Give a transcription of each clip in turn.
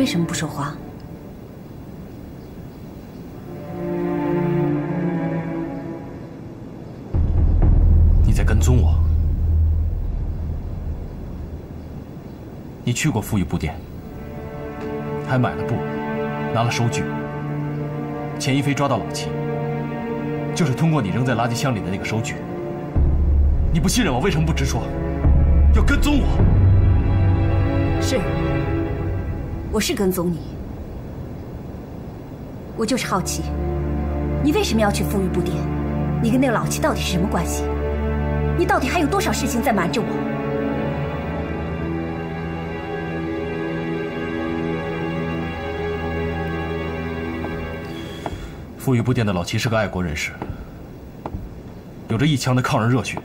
为什么不说话？你在跟踪我？你去过富裕布店，还买了布，拿了收据。钱一飞抓到老齐，就是通过你扔在垃圾箱里的那个收据。你不信任我，为什么不直说？要跟踪我？是。 我是跟踪你，我就是好奇，你为什么要去富裕布店？你跟那个老七到底是什么关系？你到底还有多少事情在瞒着我？富裕布店的老七是个爱国人士，有着一腔的抗日热血，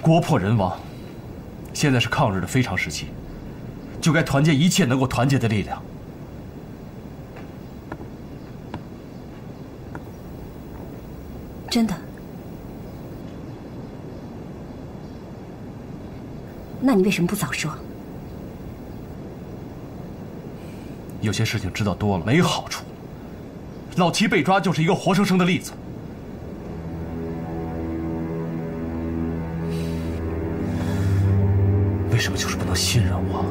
国破人亡，现在是抗日的非常时期。 就该团结一切能够团结的力量。真的？那你为什么不早说？有些事情知道多了没好处。老齐被抓就是一个活生生的例子。为什么就是不能信任我？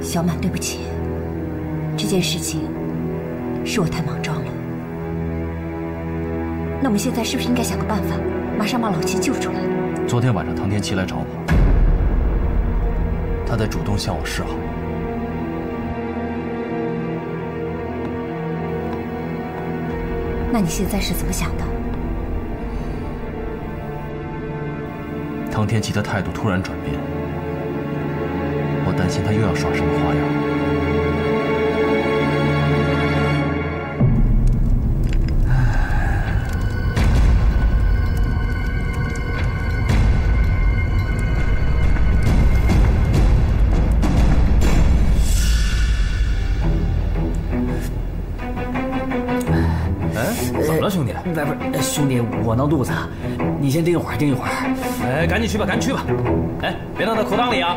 小满，对不起，这件事情是我太莽撞了。那我们现在是不是应该想个办法，马上把老齐救出来？昨天晚上，唐天琪来找我，他在主动向我示好。那你现在是怎么想的？唐天琪的态度突然转变。 我担心他又要耍什么花样。哎，怎么了，兄弟？不是，兄弟，我闹肚子，你先盯一会儿，盯一会儿。哎，赶紧去吧，赶紧去吧。哎，别弄到口裆里啊！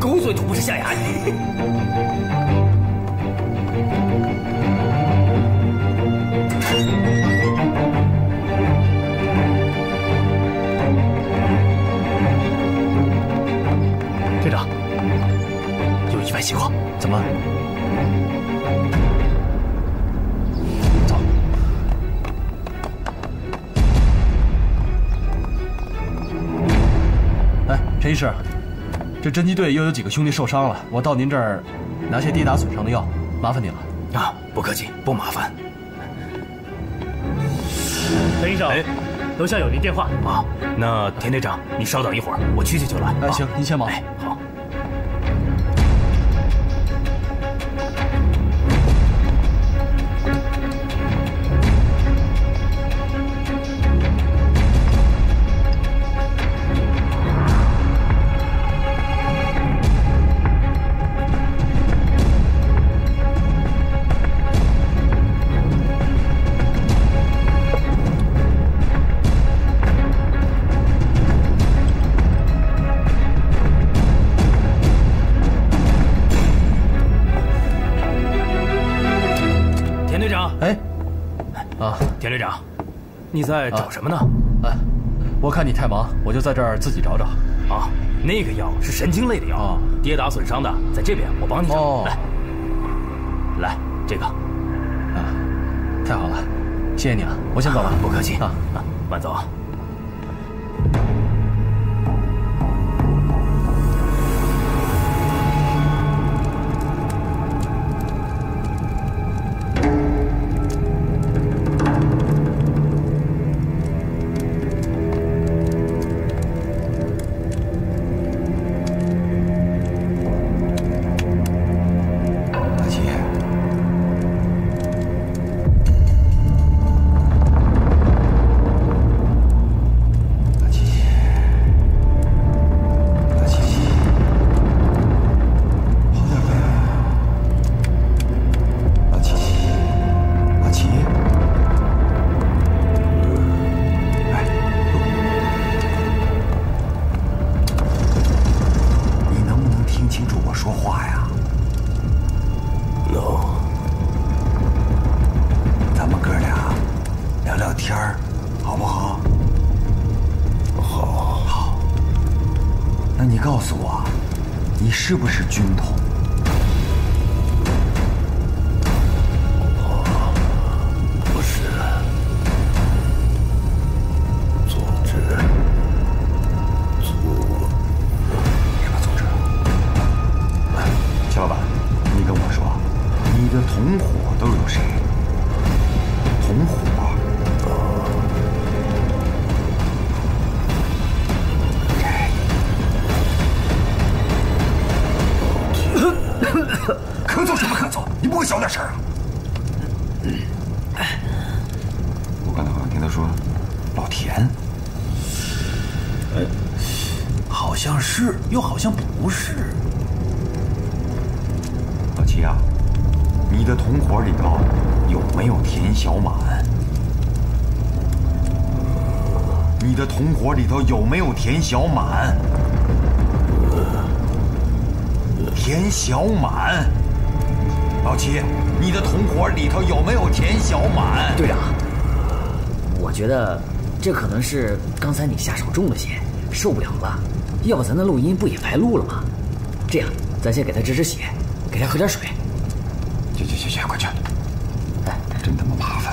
狗嘴吐不是象牙。队长，有意外情况，怎么？走。哎，陈医师。 这侦缉队又有几个兄弟受伤了，我到您这儿拿些跌打损伤的药，麻烦您了。啊，不客气，不麻烦。陈医生，哎，楼下有您电话啊。那田队长，你稍等一会儿，我去就来。哎，行，您先忙。哎，好。你在找什么呢？哎，我看你太忙，我就在这儿自己找找。啊，那个药是神经类的药，啊、跌打损伤的，在这边我帮你找。哦、来，来这个。啊，太好了，谢谢你啊，我先走了。啊、不客气啊，啊，慢走啊。姐姐，告诉我，你是不是军统？不是。总之，什么总之？乔老板，你跟我说，你的同伙都有谁？同伙。 咳嗽什么咳嗽？你不会小点声啊！我刚才好像听他说，老田，好像是，又好像不是。老七啊，你的同伙里头有没有田小满？你的同伙里头有没有田小满？ 田小满，老七，你的同伙里头有没有田小满？队长，我觉得这可能是刚才你下手重了些，受不了了。要不咱的录音不也白录了吗？这样，咱先给他止止血，给他喝点水。去，快去！哎，真他妈麻烦。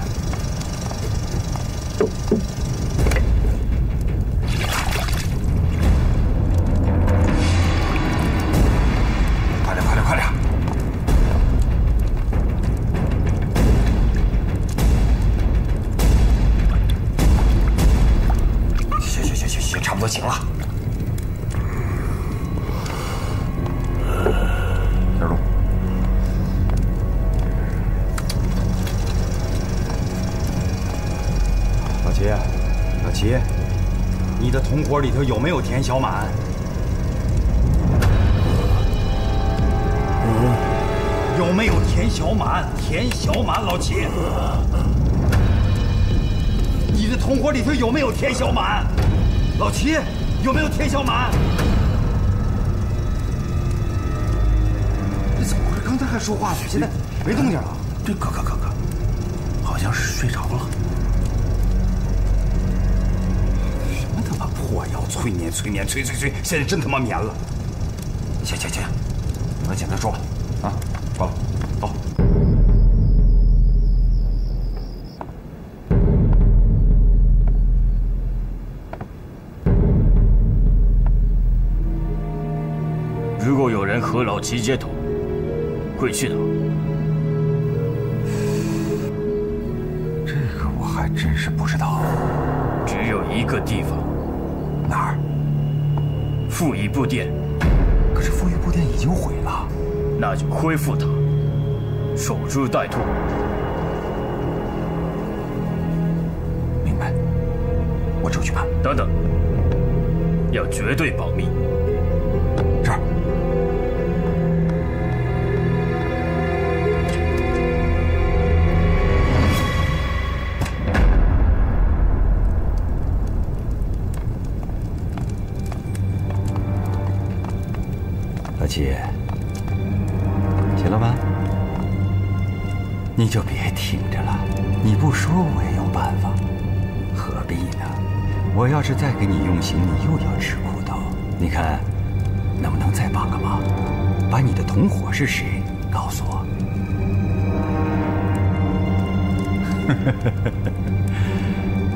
伙里头有没有田小满？有没有田小满？老齐，你的同伙里头有没有田小满？老齐，有没有田小满？你怎么回事？刚才还说话呢，现在没动静了。这哥，好像是睡着了。 我要催眠，现在真他妈眠了。行，那简单说吧，啊，挂了，走。如果有人和老齐接头，会去哪？这个我还真是不知道。只有一个地方。 哪儿？负一部殿。可是负一部殿已经毁了，那就恢复它，守株待兔。明白，我出去吧。等等，要绝对保密。这儿。 姐，起了吗？你就别挺着了，你不说我也有办法，何必呢？我要是再给你用刑，你又要吃苦头。你看，能不能再帮个忙？把你的同伙是谁告诉我。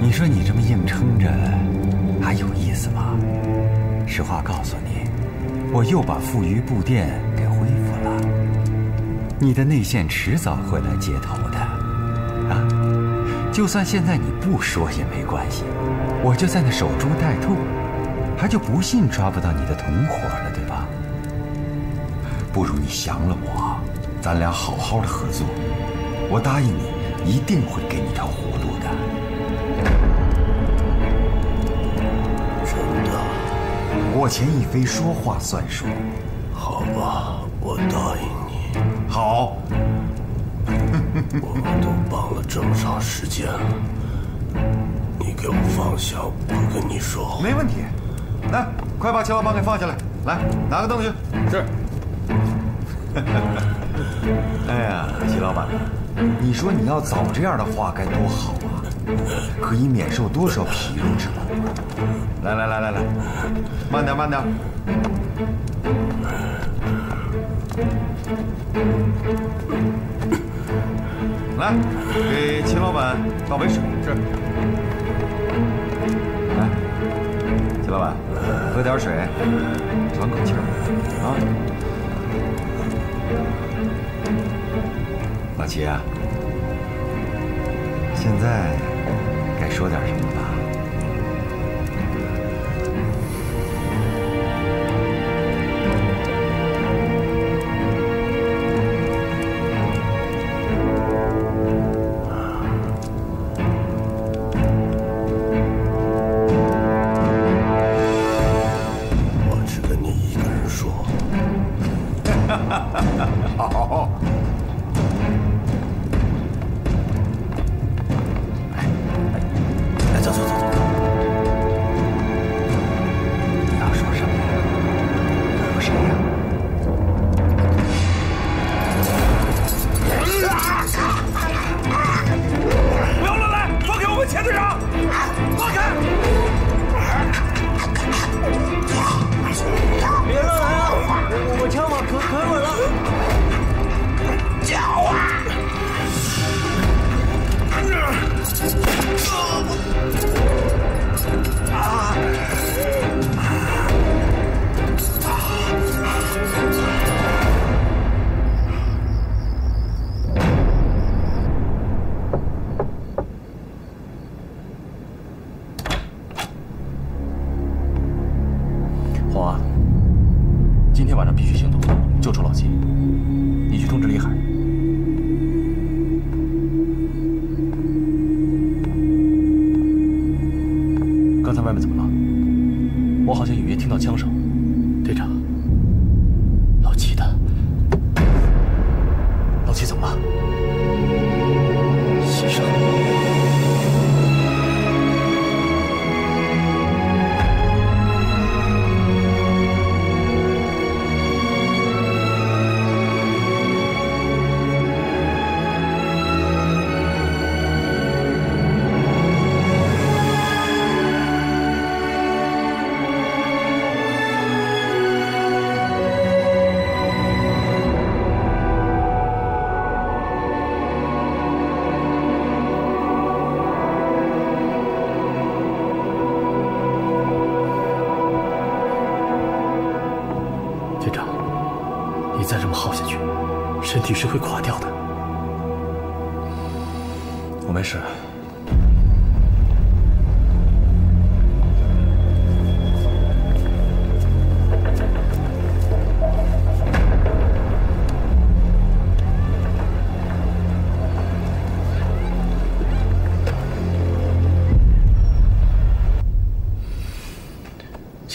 你说你这么硬撑着，还有意思吗？实话告诉你。 我又把富余布店给恢复了，你的内线迟早会来接头的，啊！就算现在你不说也没关系，我就在那守株待兔，他就不信抓不到你的同伙了，对吧？不如你降了我，咱俩好好的合作，我答应你，一定会给你条活路的。真的。 我钱一飞，说话算数。好吧，我答应你。好。我们都帮了这么长时间了，你给我放下，我跟你说。没问题。来，快把钱老板给放下来。来，拿个凳去。是。哎呀，齐老板，你说你要早这样的话该多好啊！可以免受多少疲劳之苦？来，慢点。来，给秦老板倒杯水。是。来，秦老板，喝点水，喘口气儿啊。老齐啊，现在该说点什么吧？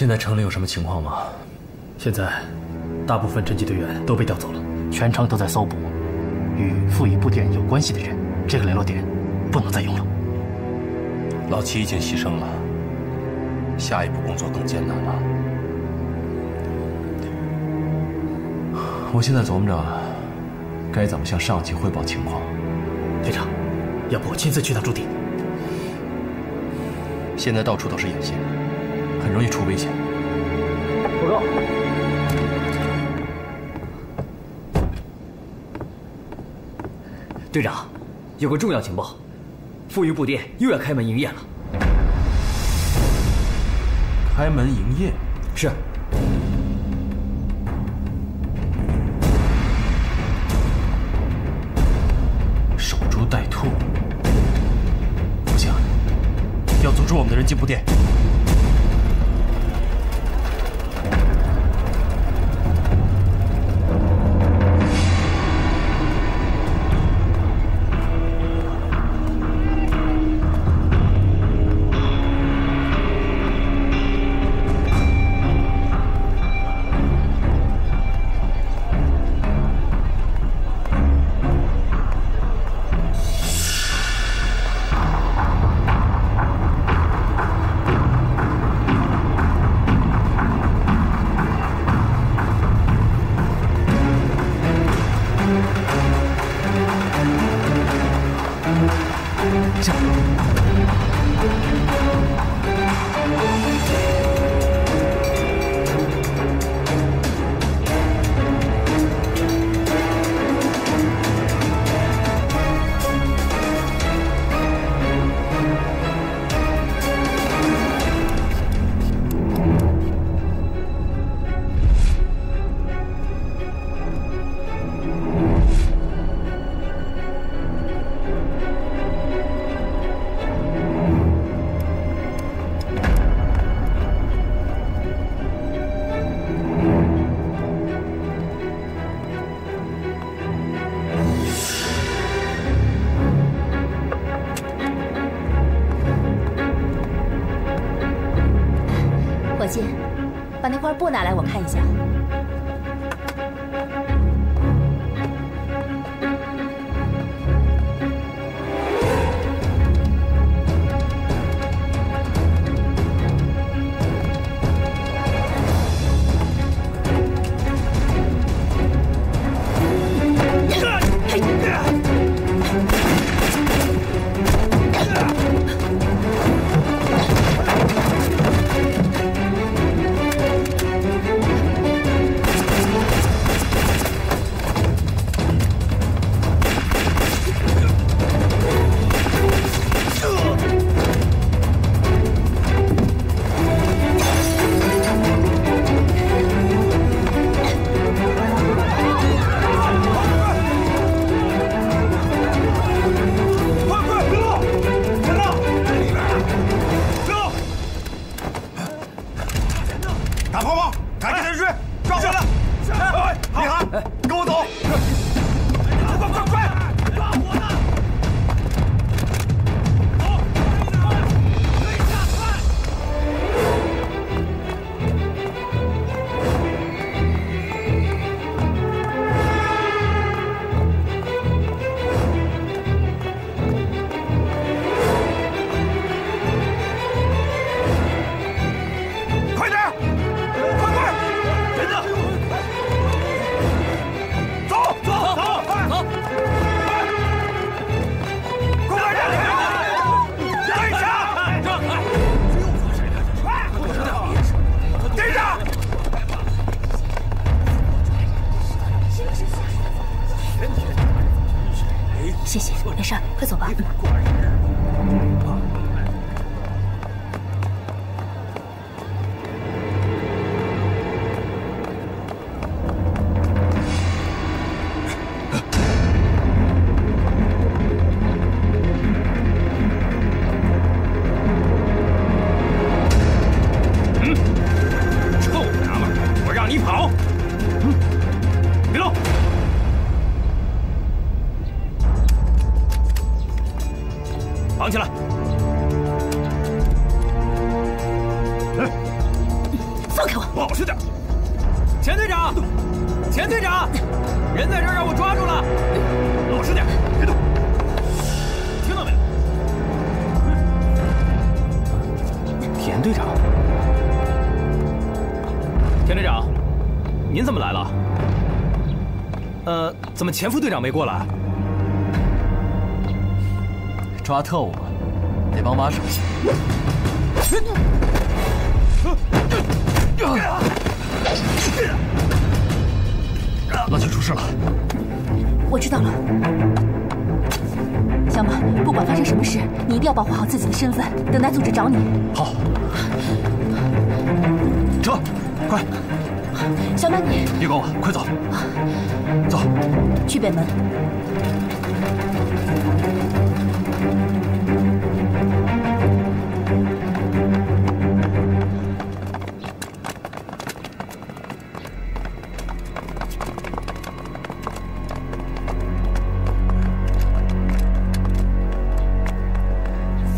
现在城里有什么情况吗？现在，大部分侦缉队员都被调走了，全城都在搜捕与傅宇部队有关系的人。这个联络点不能再用了。老七已经牺牲了，下一步工作更艰难了。我现在琢磨着，该怎么向上级汇报情况。队长，要不我亲自去趟驻地？现在到处都是眼线。 很容易出危险。报告。队长，有个重要情报，富裕布店又要开门营业了。开门营业？是。守株待兔。不行，要阻止我们的人进布店。 这样。布拿来我看一下。 怎么前副队长没过来？抓特务嘛，得帮把手去。老铁出事了！我知道了，小马，不管发生什么事，你一定要保护好自己的身份，等待组织找你。好，撤，快！ 小曼，你别管我，快走，走，去北门。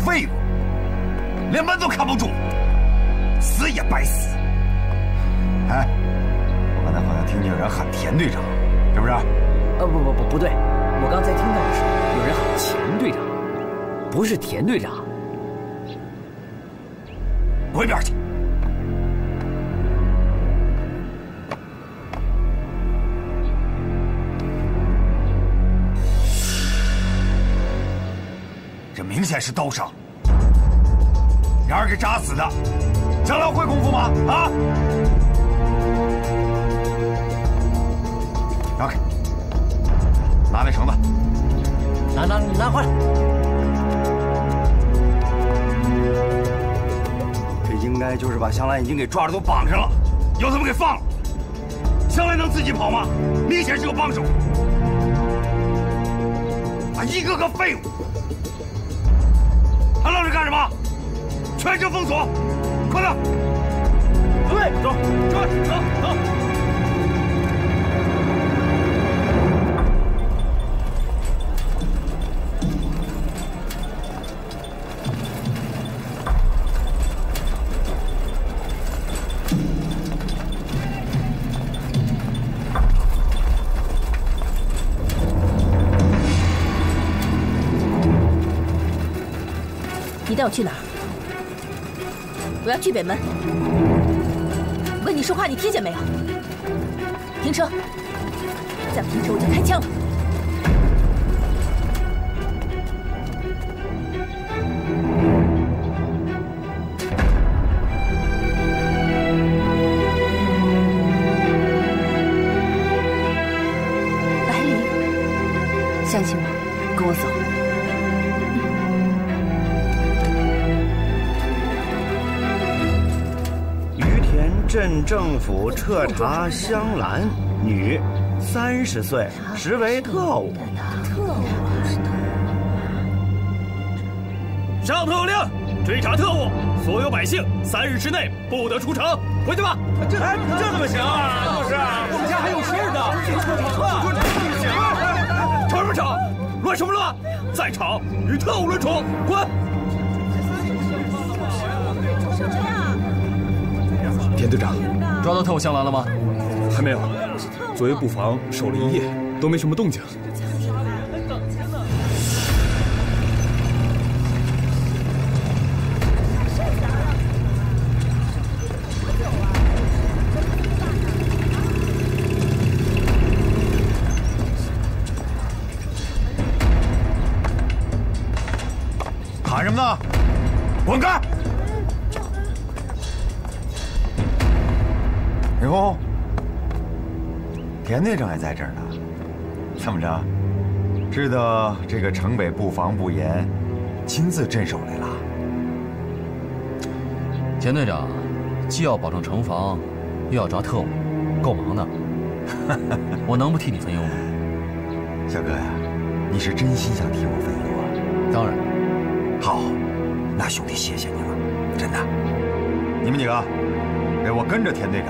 废物，连门都看不住，死也白死。哎。 好像听见有人喊田队长，是不是？不对，我刚才听到的是有人喊钱队长，不是田队长。滚一边去！这明显是刀伤，然而给扎死的，将来会功夫吗？啊！ 拿开！拿那绳子，拿回来！这应该就是把香兰已经给抓着，都绑上了，要他们给放了。香兰能自己跑吗？明显是个帮手，啊，一个个废物！还愣着干什么？全城封锁，快点！对，走，走。带我去哪儿？我要去北门。问你说话，你听见没有？停车！再不停车，我就开枪了！ 相信我，跟我走。于田镇政府彻查香兰，女，30岁，实为特务。特务。上头有令，追查特务，所有百姓3日之内不得出城。回去吧。这怎么行啊？老师，我们家还有事呢。不出城。 吵什么吵！乱什么乱！再吵与特务论处，滚！田队长，抓到特务香兰了吗？还没有。作为布防，守了一夜，都没什么动静。喊什么呢？滚开！哟，田队长也在这儿呢。怎么着？知道这个城北布防不严，亲自镇守来了。田队长既要保证城防，又要抓特务，够忙的。我能不替你分忧吗？小哥呀，你是真心想替我分忧啊？当然。 好，那兄弟谢谢你了，真的。你们几个，给我跟着田队长。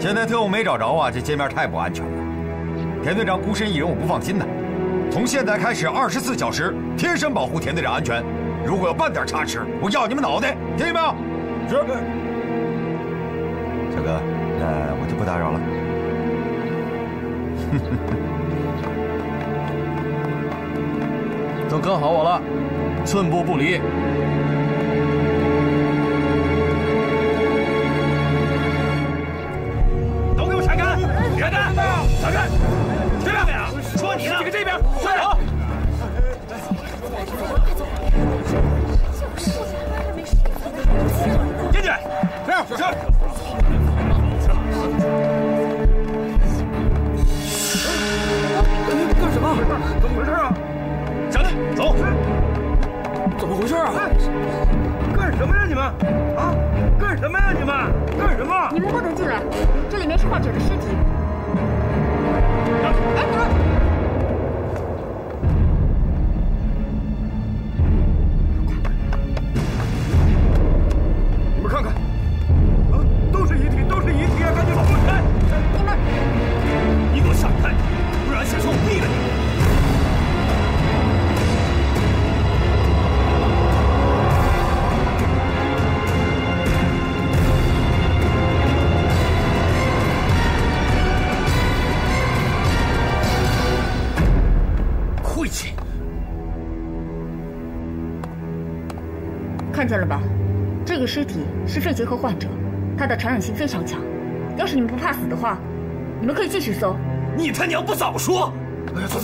现在特务没找着啊，这街面太不安全了。田队长孤身一人，我不放心的。从现在开始，24小时贴身保护田队长安全。如果有半点差池，我要你们脑袋，听见没有？是。小哥，那我就不打扰了。都跟好我了。 寸步不离。都给我闪开！闪开！闪开！这边啊！说你呢！你这边，快走！进去！是是。干什么？怎么回事啊？闪开！走！ 怎么回事啊？干什么呀你们？啊，干什么呀你们？干什么？你们不能进来，这里面是患者的尸体。哎，等等！你们看看，啊，都是遗体，都是遗体，赶紧滚开！你们，你给我闪开，不然小心我毙了你！ 看见了吧，这个尸体是肺结核患者，他的传染性非常强。要是你们不怕死的话，你们可以继续搜。你他娘不早说！哎呀，走！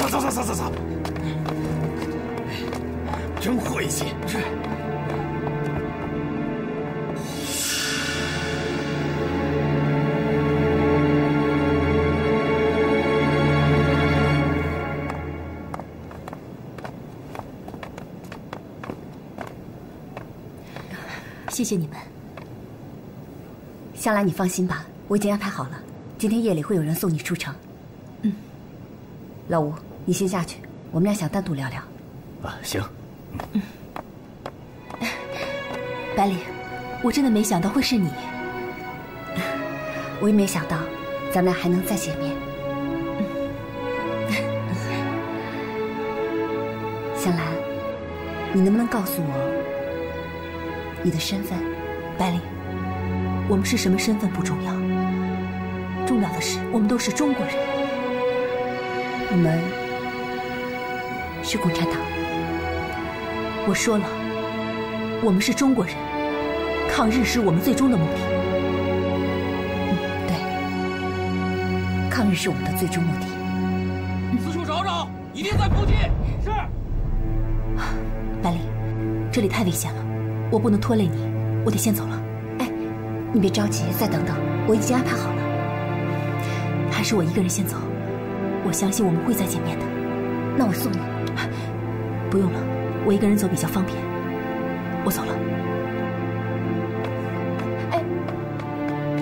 真晦气！这。谢谢你们，香兰，你放心吧，我已经安排好了，今天夜里会有人送你出城。嗯，老吴，你先下去，我们俩想单独聊聊。啊，行。嗯。白领，我真的没想到会是你，我也没想到咱们俩还能再见面。嗯。香兰，你能不能告诉我？ 你的身份，白领，我们是什么身份不重要，重要的是我们都是中国人。我们是共产党。我说了，我们是中国人，抗日是我们最终的目的。对，抗日是我们的最终目的。四处找找，一定在附近。是。兰陵，这里太危险了，我不能拖累你，我得先走了。哎，你别着急，再等等，我已经安排好了。还是我一个人先走，我相信我们会再见面的。那我送你。不用了，我一个人走比较方便。 我走了。哎，这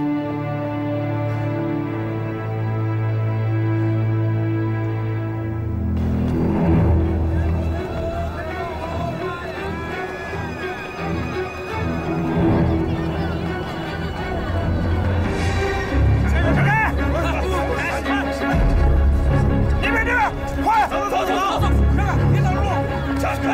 边，快，走，看看，别挡路，站开。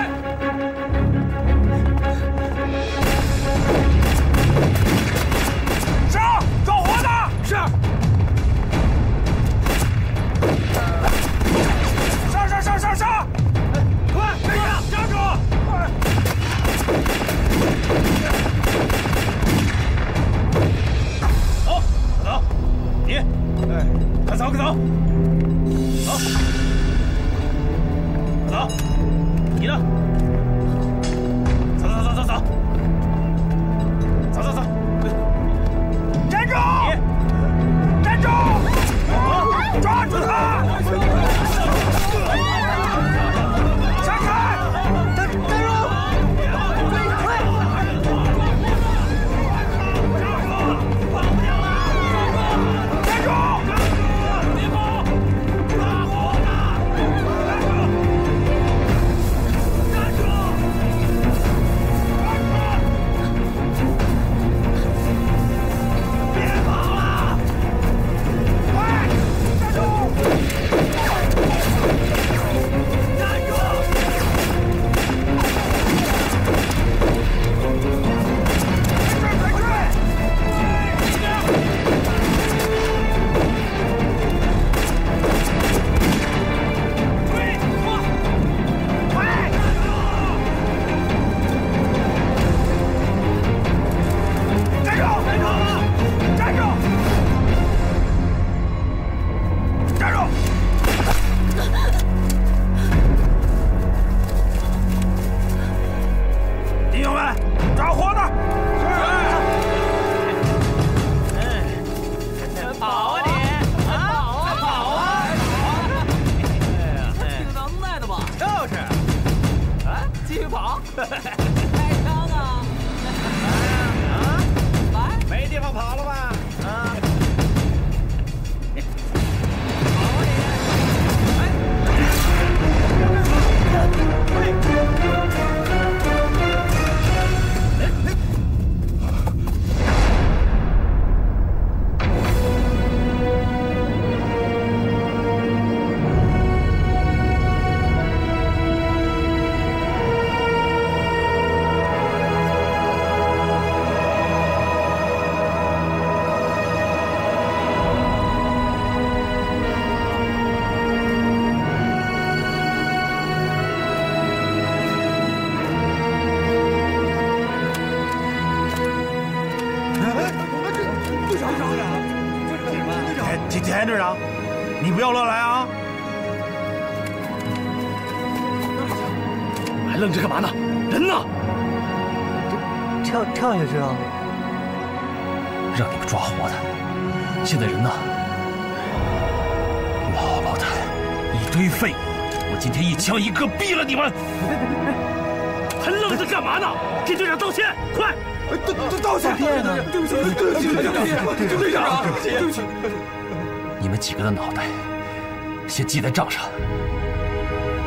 记在账上，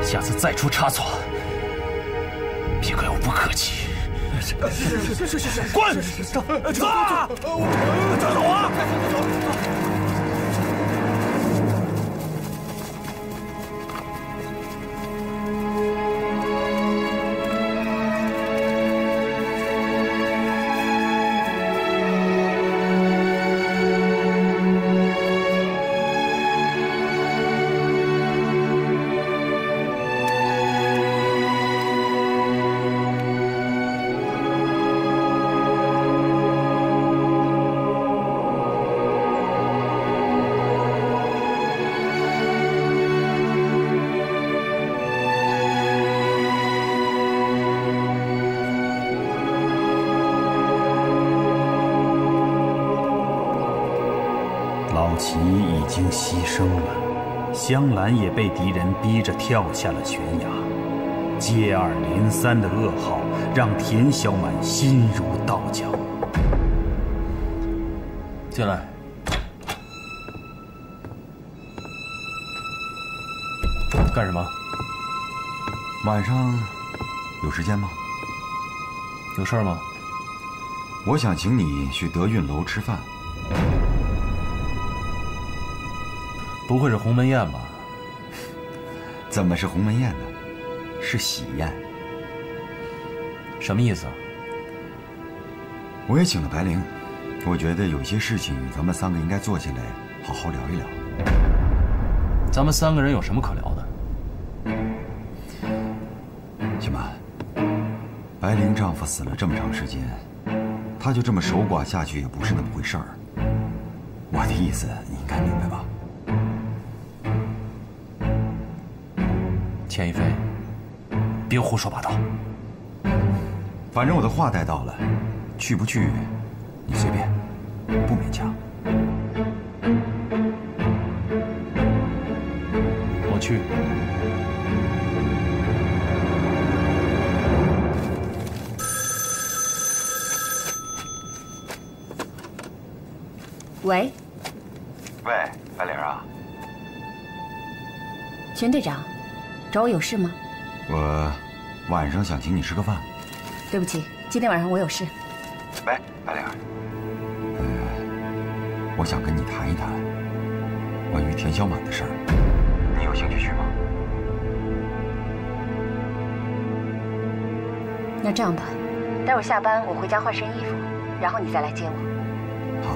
下次再出差错，别怪我不客气。是，滚！走啊！走啊！道奇已经牺牲了，香兰也被敌人逼着跳下了悬崖。接二连三的噩耗让田小满心如刀绞。进来。 干什么？晚上有时间吗？有事儿吗？我想请你去德运楼吃饭。不会是鸿门宴吧？怎么是鸿门宴呢？是喜宴。什么意思啊？我也请了白灵，我觉得有些事情咱们三个应该坐下来好好聊一聊。咱们三个人有什么可聊的？ 小满，白灵丈夫死了这么长时间，她就这么守寡下去也不是那么回事儿。我的意思你应该明白吧？钱一飞，别胡说八道。反正我的话带到了，去不去你随便，不勉强。我去。 喂，喂，白玲啊，全队长，找我有事吗？我晚上想请你吃个饭。对不起，今天晚上我有事。喂，白玲，我想跟你谈一谈关于田小满的事儿，你有兴趣去吗？那这样吧，待会儿下班我回家换身衣服，然后你再来接我。好。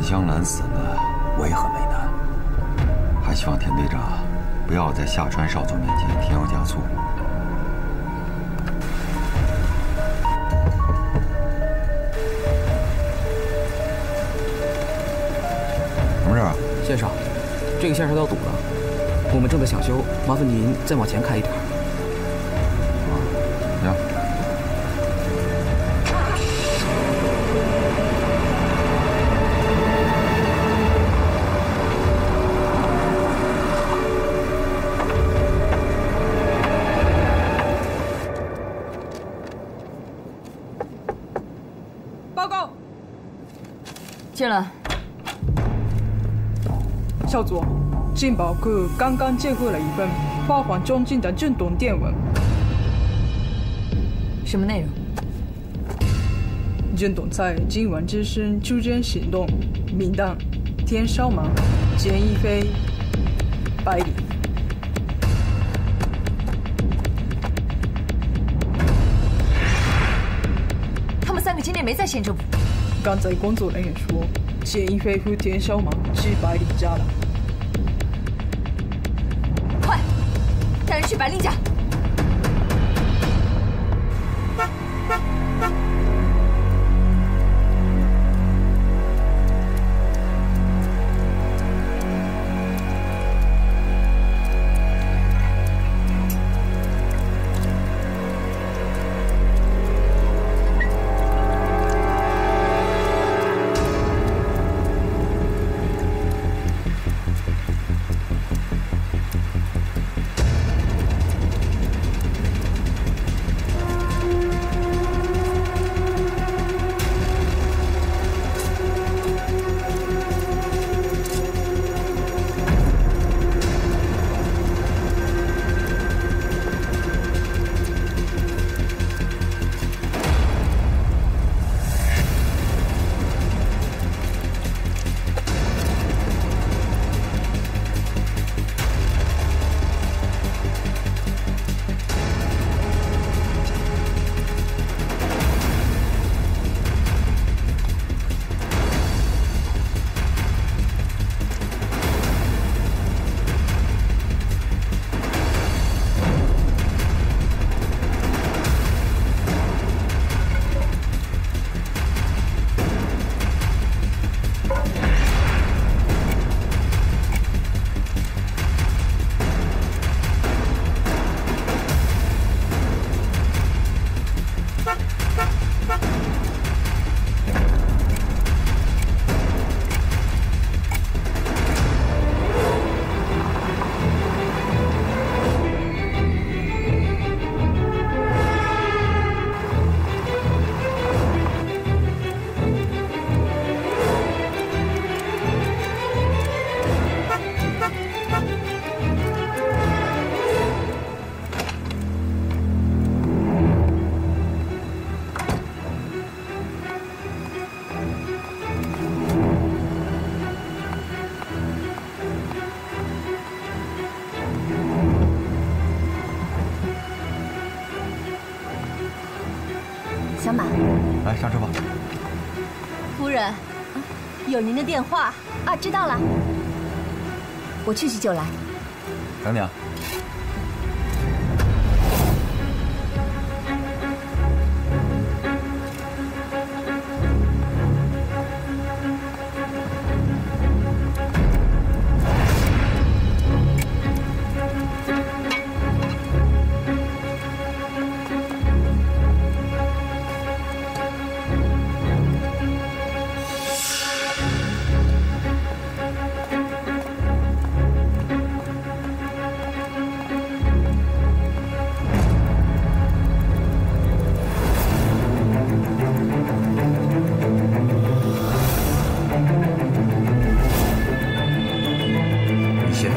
香兰死了，我也很为难，还希望田队长不要在夏川少佐面前添油加醋。什么事啊，先生？这个下车道堵了，我们正在抢修，麻烦您再往前开一点。啊，行。 进来，少佐，情报科刚刚接获了一份发还中进的震动电文。什么内容？震动在今晚之星出征行动名单：田少满、钱一飞、白灵。他们三个今天没在县政府。 刚才工作人员说，钱一飞和田小满去白灵家了。快，带人去白灵家。夫人，有您的电话啊，知道了，我去去就来。等等。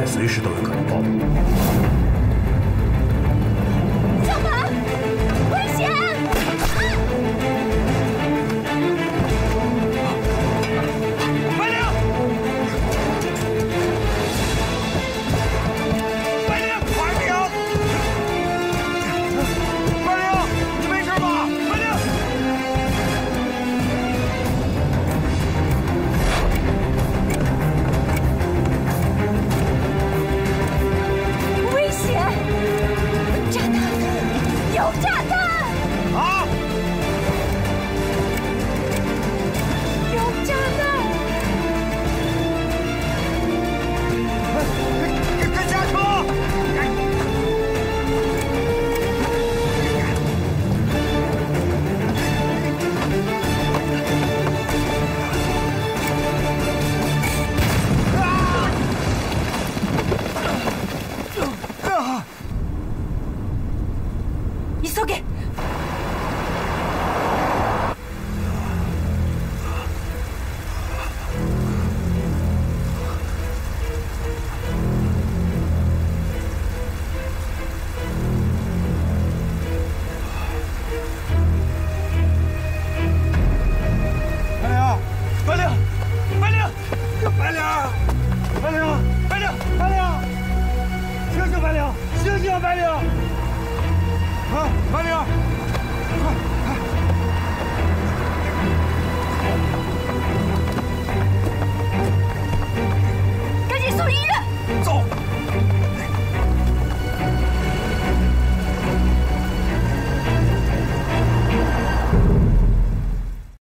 随时都有可能暴露。